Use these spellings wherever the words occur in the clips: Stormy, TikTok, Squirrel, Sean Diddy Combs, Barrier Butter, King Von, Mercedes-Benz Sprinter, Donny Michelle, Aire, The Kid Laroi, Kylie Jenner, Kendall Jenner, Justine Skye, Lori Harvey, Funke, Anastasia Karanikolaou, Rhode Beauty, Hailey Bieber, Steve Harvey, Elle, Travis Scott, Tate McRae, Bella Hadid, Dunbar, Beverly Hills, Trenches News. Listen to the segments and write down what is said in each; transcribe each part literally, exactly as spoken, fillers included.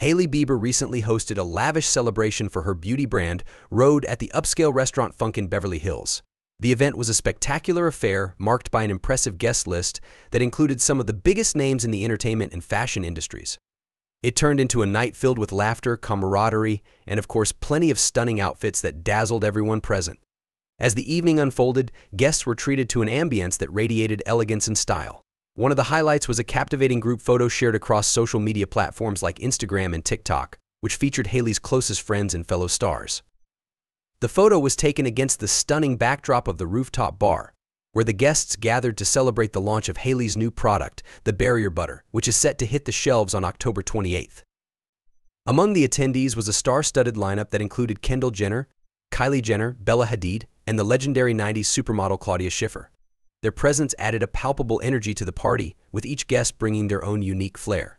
Hailey Bieber recently hosted a lavish celebration for her beauty brand, Rhode, at the upscale restaurant Funke in Beverly Hills. The event was a spectacular affair marked by an impressive guest list that included some of the biggest names in the entertainment and fashion industries. It turned into a night filled with laughter, camaraderie, and of course plenty of stunning outfits that dazzled everyone present. As the evening unfolded, guests were treated to an ambience that radiated elegance and style. One of the highlights was a captivating group photo shared across social media platforms like Instagram and TikTok, which featured Hailey's closest friends and fellow stars. The photo was taken against the stunning backdrop of the rooftop bar, where the guests gathered to celebrate the launch of Hailey's new product, the Barrier Butter, which is set to hit the shelves on October twenty-eighth. Among the attendees was a star-studded lineup that included Kendall Jenner, Kylie Jenner, Bella Hadid, and the legendary nineties supermodel Claudia Schiffer. Their presence added a palpable energy to the party, with each guest bringing their own unique flair.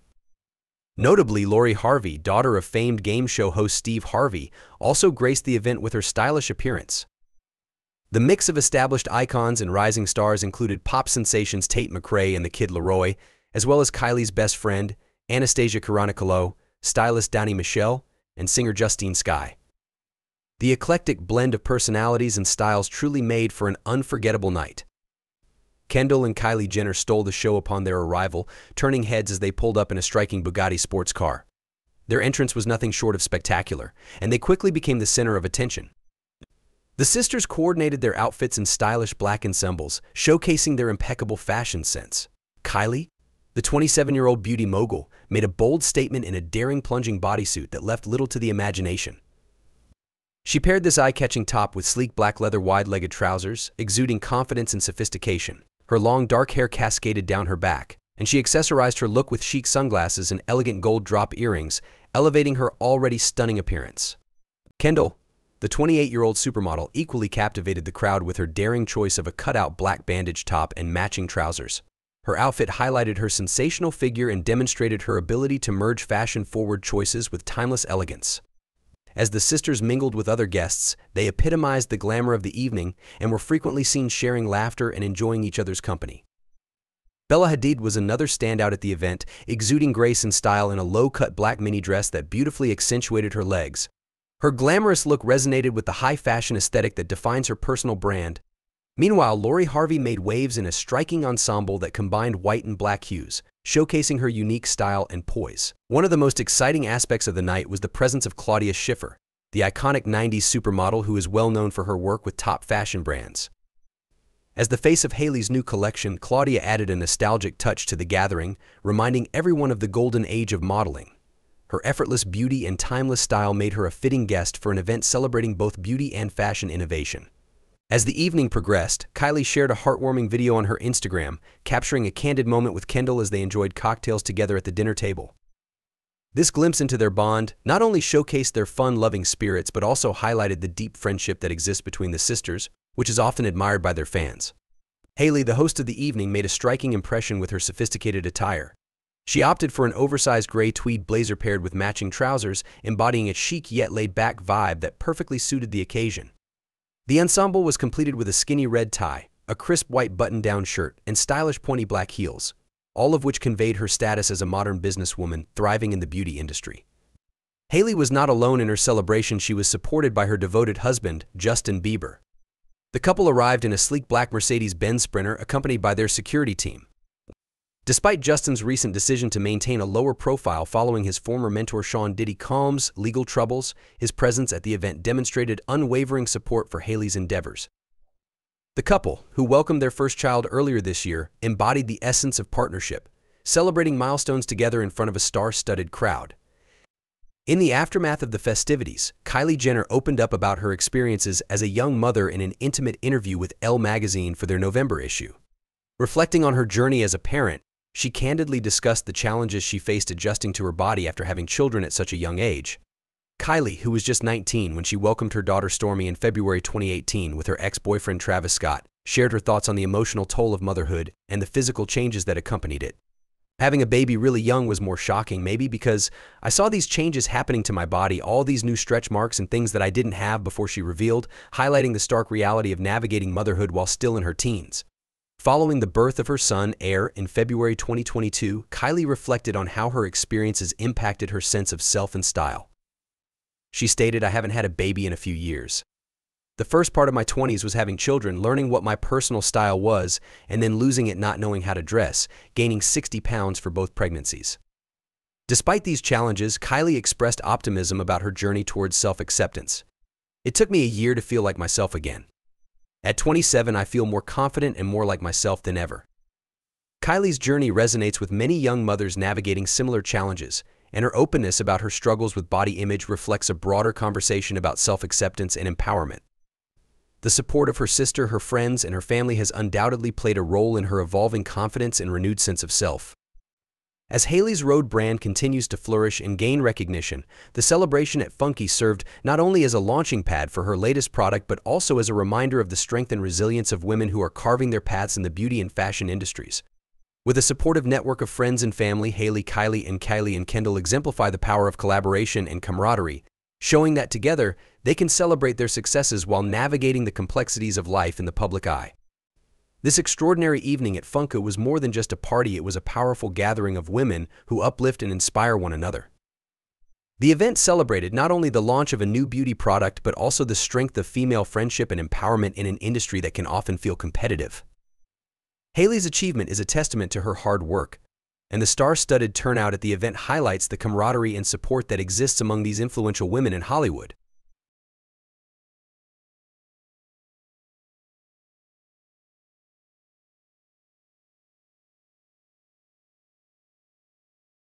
Notably, Lori Harvey, daughter of famed game show host Steve Harvey, also graced the event with her stylish appearance. The mix of established icons and rising stars included pop sensations Tate McRae and The Kid Laroi, as well as Kylie's best friend, Anastasia Karanikolaou, stylist Donny Michelle, and singer Justine Skye. The eclectic blend of personalities and styles truly made for an unforgettable night. Kendall and Kylie Jenner stole the show upon their arrival, turning heads as they pulled up in a striking Bugatti sports car. Their entrance was nothing short of spectacular, and they quickly became the center of attention. The sisters coordinated their outfits in stylish black ensembles, showcasing their impeccable fashion sense. Kylie, the twenty-seven-year-old beauty mogul, made a bold statement in a daring plunging bodysuit that left little to the imagination. She paired this eye-catching top with sleek black leather wide-legged trousers, exuding confidence and sophistication. Her long dark hair cascaded down her back, and she accessorized her look with chic sunglasses and elegant gold drop earrings, elevating her already stunning appearance. Kendall, the twenty-eight-year-old supermodel, equally captivated the crowd with her daring choice of a cutout black bandage top and matching trousers. Her outfit highlighted her sensational figure and demonstrated her ability to merge fashion-forward choices with timeless elegance. As the sisters mingled with other guests, they epitomized the glamour of the evening and were frequently seen sharing laughter and enjoying each other's company. Bella Hadid was another standout at the event, exuding grace and style in a low-cut black mini dress that beautifully accentuated her legs. Her glamorous look resonated with the high-fashion aesthetic that defines her personal brand. Meanwhile, Lori Harvey made waves in a striking ensemble that combined white and black hues, showcasing her unique style and poise. One of the most exciting aspects of the night was the presence of Claudia Schiffer, the iconic nineties supermodel who is well known for her work with top fashion brands. As the face of Hailey's new collection, Claudia added a nostalgic touch to the gathering, reminding everyone of the golden age of modeling. Her effortless beauty and timeless style made her a fitting guest for an event celebrating both beauty and fashion innovation. As the evening progressed, Kylie shared a heartwarming video on her Instagram, capturing a candid moment with Kendall as they enjoyed cocktails together at the dinner table. This glimpse into their bond not only showcased their fun-loving spirits but also highlighted the deep friendship that exists between the sisters, which is often admired by their fans. Hailey, the host of the evening, made a striking impression with her sophisticated attire. She opted for an oversized gray tweed blazer paired with matching trousers, embodying a chic yet laid-back vibe that perfectly suited the occasion. The ensemble was completed with a skinny red tie, a crisp white button-down shirt, and stylish pointy black heels, all of which conveyed her status as a modern businesswoman thriving in the beauty industry. Hailey was not alone in her celebration. She was supported by her devoted husband, Justin Bieber. The couple arrived in a sleek black Mercedes-Benz Sprinter accompanied by their security team. Despite Justin's recent decision to maintain a lower profile following his former mentor Sean Diddy Combs' legal troubles, his presence at the event demonstrated unwavering support for Hailey's endeavors. The couple, who welcomed their first child earlier this year, embodied the essence of partnership, celebrating milestones together in front of a star-studded crowd. In the aftermath of the festivities, Kylie Jenner opened up about her experiences as a young mother in an intimate interview with Elle magazine for their November issue. Reflecting on her journey as a parent, she candidly discussed the challenges she faced adjusting to her body after having children at such a young age. Kylie, who was just nineteen when she welcomed her daughter Stormy in February twenty eighteen with her ex-boyfriend Travis Scott, shared her thoughts on the emotional toll of motherhood and the physical changes that accompanied it. Having a baby really young was more shocking, maybe because I saw these changes happening to my body, all these new stretch marks and things that I didn't have before, she revealed, highlighting the stark reality of navigating motherhood while still in her teens. Following the birth of her son, Aire, in February twenty twenty-two, Kylie reflected on how her experiences impacted her sense of self and style. She stated, "I haven't had a baby in a few years. The first part of my twenties was having children, learning what my personal style was, and then losing it, not knowing how to dress, gaining sixty pounds for both pregnancies." Despite these challenges, Kylie expressed optimism about her journey towards self-acceptance. "It took me a year to feel like myself again. At twenty-seven, I feel more confident and more like myself than ever." Kylie's journey resonates with many young mothers navigating similar challenges, and her openness about her struggles with body image reflects a broader conversation about self-acceptance and empowerment. The support of her sister, her friends, and her family has undoubtedly played a role in her evolving confidence and renewed sense of self. As Hailey's Rhode brand continues to flourish and gain recognition, the celebration at Funke served not only as a launching pad for her latest product but also as a reminder of the strength and resilience of women who are carving their paths in the beauty and fashion industries. With a supportive network of friends and family, Hailey, Kylie, and Kylie and Kendall exemplify the power of collaboration and camaraderie, showing that together they can celebrate their successes while navigating the complexities of life in the public eye. This extraordinary evening at Funke was more than just a party, it was a powerful gathering of women who uplift and inspire one another. The event celebrated not only the launch of a new beauty product but also the strength of female friendship and empowerment in an industry that can often feel competitive. Hailey's achievement is a testament to her hard work, and the star-studded turnout at the event highlights the camaraderie and support that exists among these influential women in Hollywood.